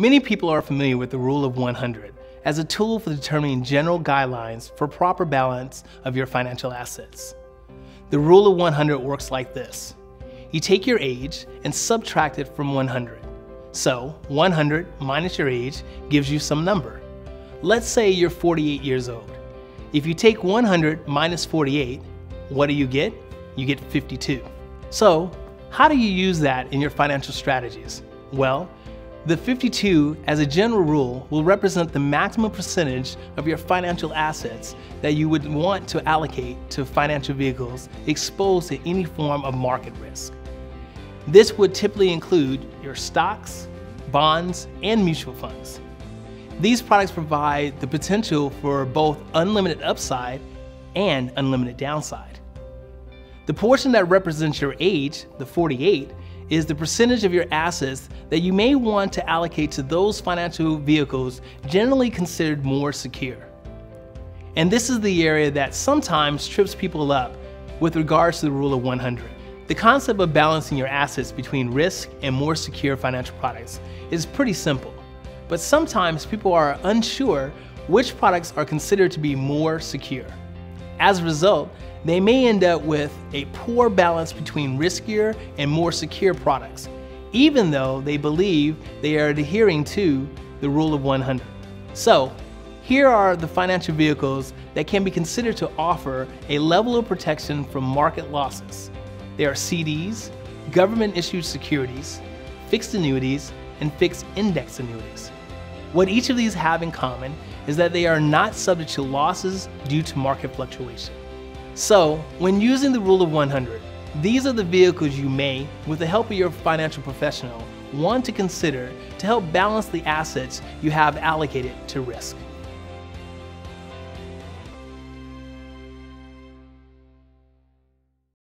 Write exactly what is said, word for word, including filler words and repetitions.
Many people are familiar with the Rule of one hundred as a tool for determining general guidelines for proper balance of your financial assets. The Rule of one hundred works like this. You take your age and subtract it from one hundred. So one hundred minus your age gives you some number. Let's say you're forty-eight years old. If you take one hundred minus forty-eight, what do you get? You get fifty-two. So how do you use that in your financial strategies? Well, the fifty-two, as a general rule, will represent the maximum percentage of your financial assets that you would want to allocate to financial vehicles exposed to any form of market risk. This would typically include your stocks, bonds, and mutual funds. These products provide the potential for both unlimited upside and unlimited downside. The portion that represents your age, the forty-eight, is the percentage of your assets that you may want to allocate to those financial vehicles generally considered more secure. And this is the area that sometimes trips people up with regards to the Rule of one hundred. The concept of balancing your assets between risk and more secure financial products is pretty simple, but sometimes people are unsure which products are considered to be more secure. As a result, they may end up with a poor balance between riskier and more secure products, even though they believe they are adhering to the Rule of one hundred. So here are the financial vehicles that can be considered to offer a level of protection from market losses. They are C Ds, government-issued securities, fixed index, and fixed index annuities. What each of these have in common is that they are not subject to losses due to market fluctuation. So, when using the Rule of one hundred, these are the vehicles you may, with the help of your financial professional, want to consider to help balance the assets you have allocated to risk.